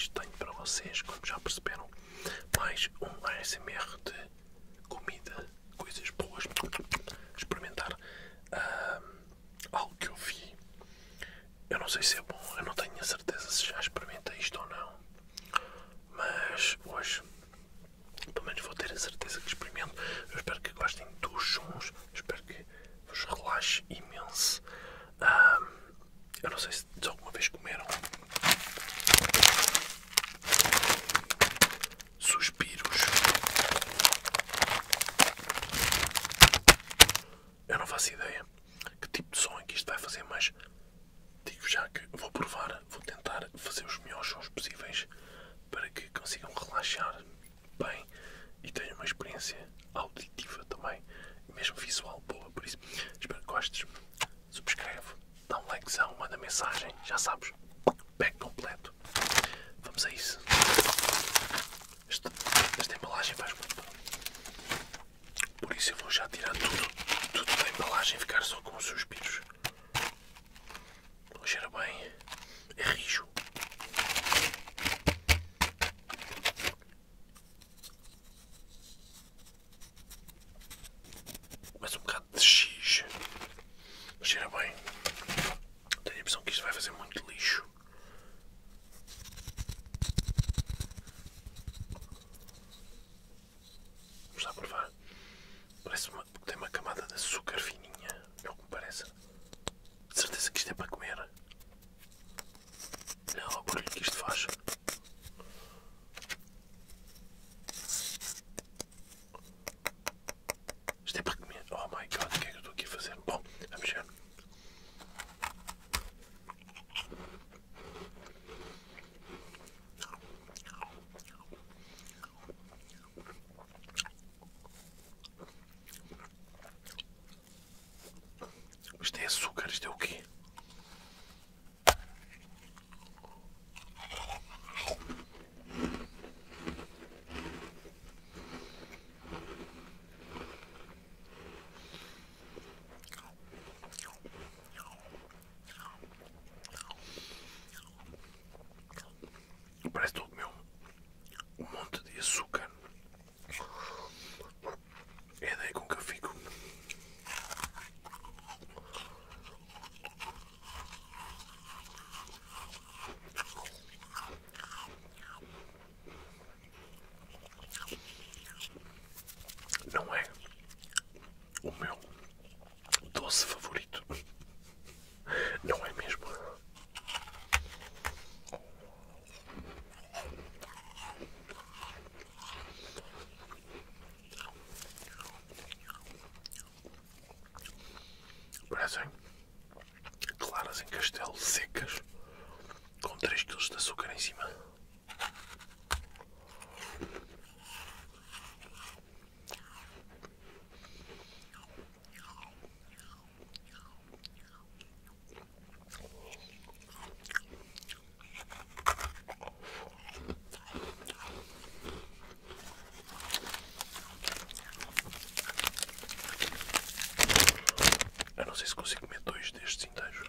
hoje tenho para vocês, como já perceberam, mais um ASMR de comida, coisas boas, experimentar algo que eu vi. Eu não sei se é bom, eu não tenho a certeza se já experimentei isto ou não, mas hoje pelo menos vou ter a certeza que experimento. Eu espero que gostem dos sons, espero que vos relaxe imenso. Eu não sei se alguma vez comeram suspiros. Eu não faço ideia que tipo de som é que isto vai fazer, mas digo já que vou provar, vou tentar fazer os melhores sons possíveis para que consigam relaxar bem e tenham uma experiência auditiva também, e mesmo visual boa. Por isso, espero que gostes. Subscreve, dá um likezão, manda mensagem, já sabes, pack completo. Vamos a isso. Esta embalagem faz muito bom. Por isso eu vou já tirar tudo da embalagem e ficar só com os suspiros. Cheira bem, é rijo. Mas um bocado de xixi. Cheira bem. Tenho a impressão que isto vai fazer muito lixo. Vamos lá provar. Parece que tem uma camada de açúcar fininha. É o que me parece. De certeza que isto é para comer. Olha lá o barulho que isto faz. Isto é para comer. Oh my god, o que é que eu estou aqui a fazer? Bom, vamos ver. Isto é açúcar, isto é o quê? Parece todo meu um monte de açúcar. É daí com que eu fico. Não é o meu doce favorito. Não é mesmo. Parecem claras em castelo, secas, com 3 kg de açúcar em cima. Não sei se consigo comer 2 destes inteiros.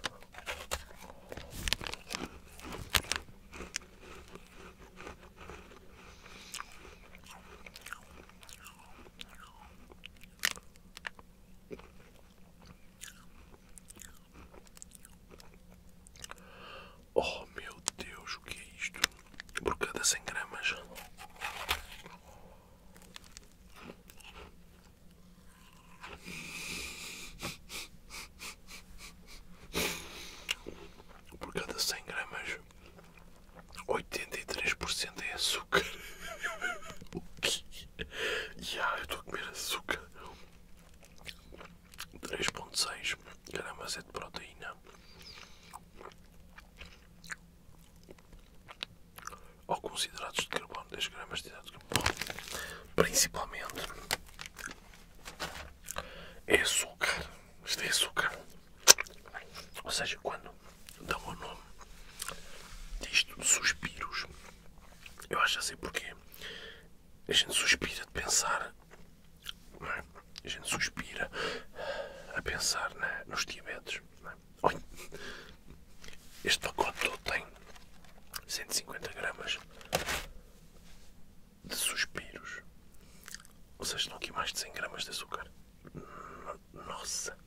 Oh meu Deus, o que é isto? Por cada 100 gramas. Açúcar. O quê? Eu estou a comer açúcar. 3,6 gramas é de proteína. Alguns hidratos de carbono, 10 gramas de hidratos de carbono. Principalmente é açúcar. Isto é açúcar. Ou seja, quando dão o nome disto, suspiros, eu acho assim porque a gente suspira de pensar, não é? A gente suspira a pensar nos diabetes, não é? Este pacote todo tem 150 gramas. mais de suspiros. Vocês estão aqui mais de 100 gramas de açúcar. Nossa!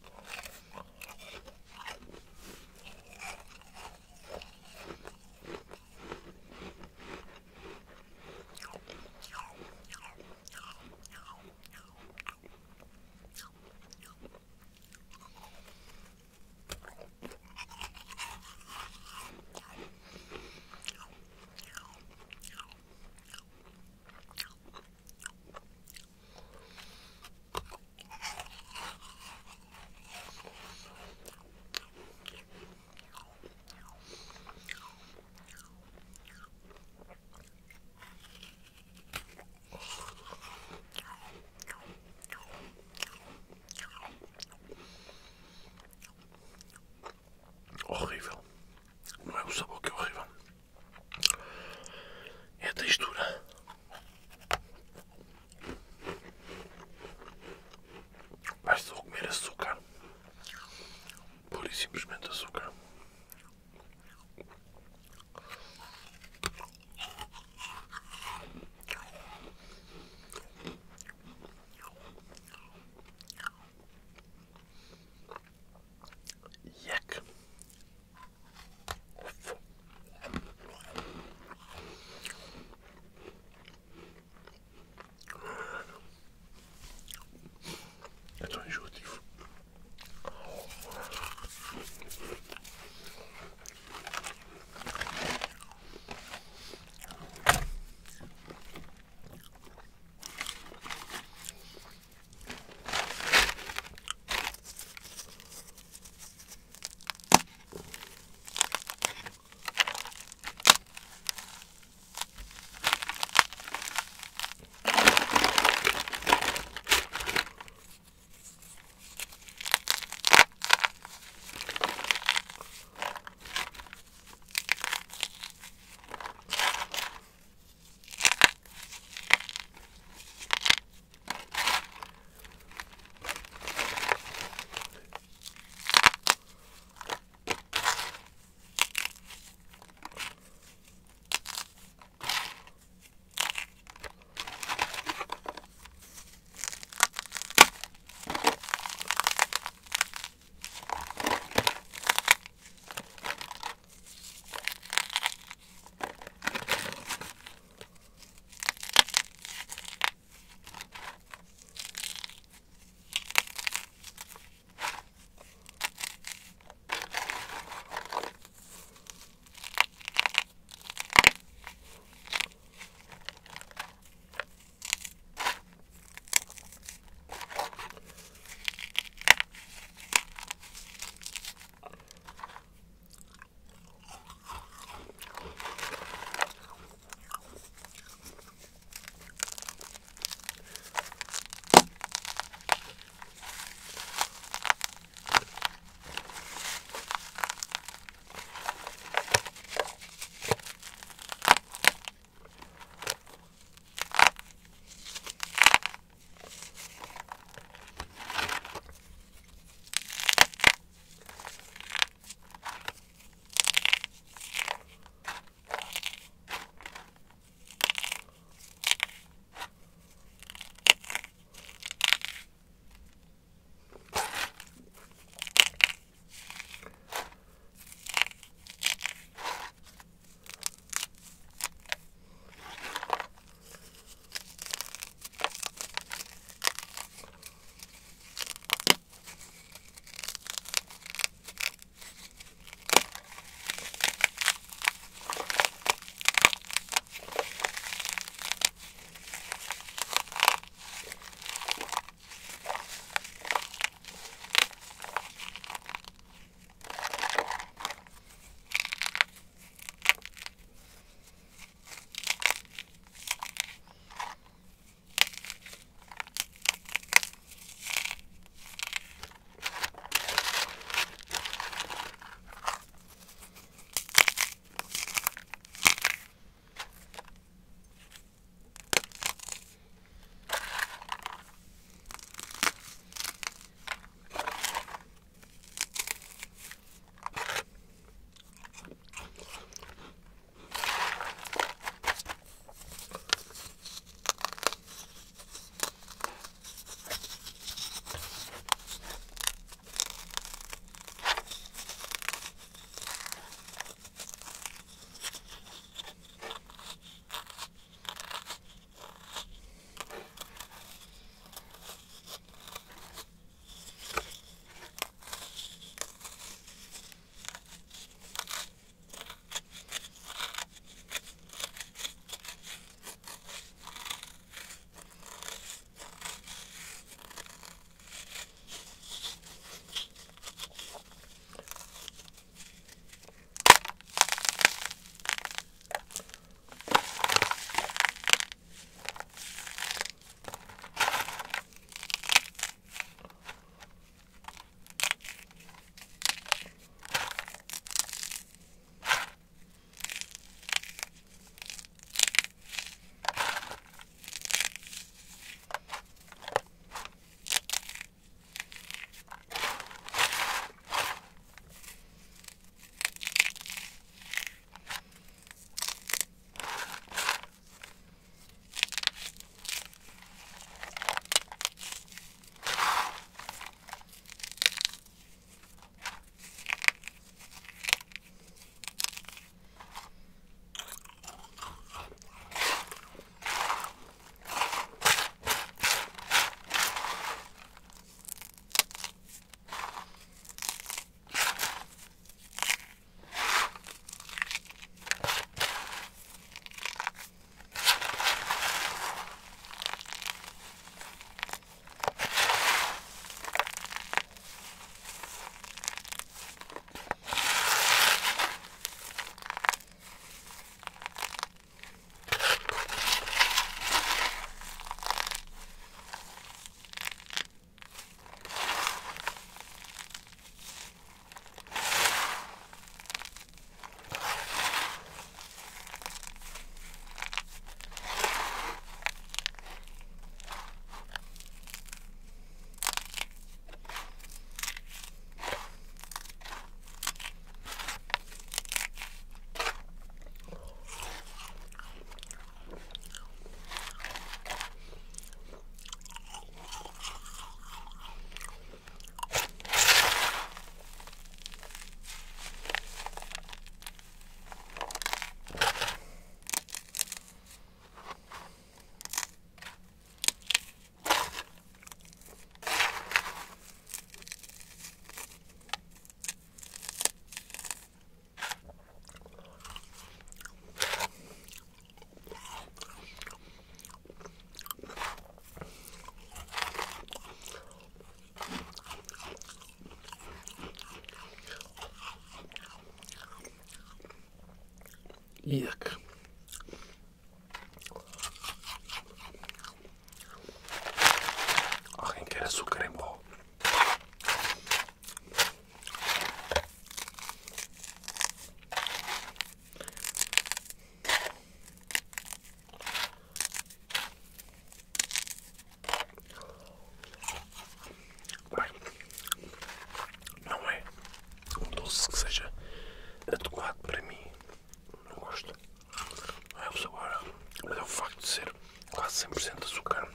100% de açúcar.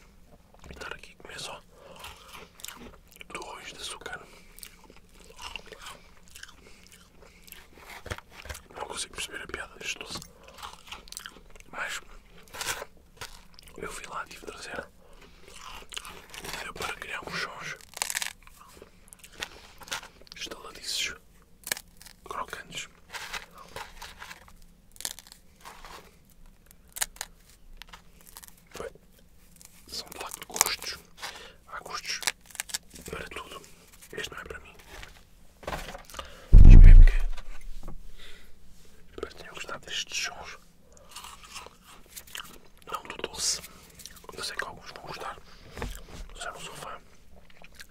Vou estar aqui a comer só torrões de açúcar. Não consigo perceber a piada, estou-se. Mas eu fui lá, tive de trazer. Deu para criar uns sons estaladiços, crocantes. Bem, são de facto gostos. Há gostos para tudo. Este não é para mim. Espero que tenham gostado destes sons. Não do doce. Eu sei que alguns vão gostar. Já não sou fã.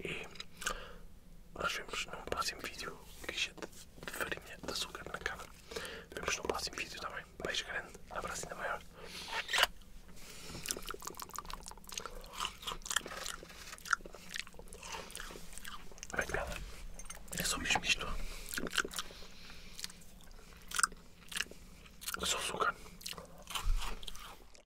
E nós vemos no próximo vídeo. Queixa de farinha de açúcar na cara. Vemos no próximo vídeo também. Beijo grande, abraço ainda maior. Bem, cara, é só mesmo.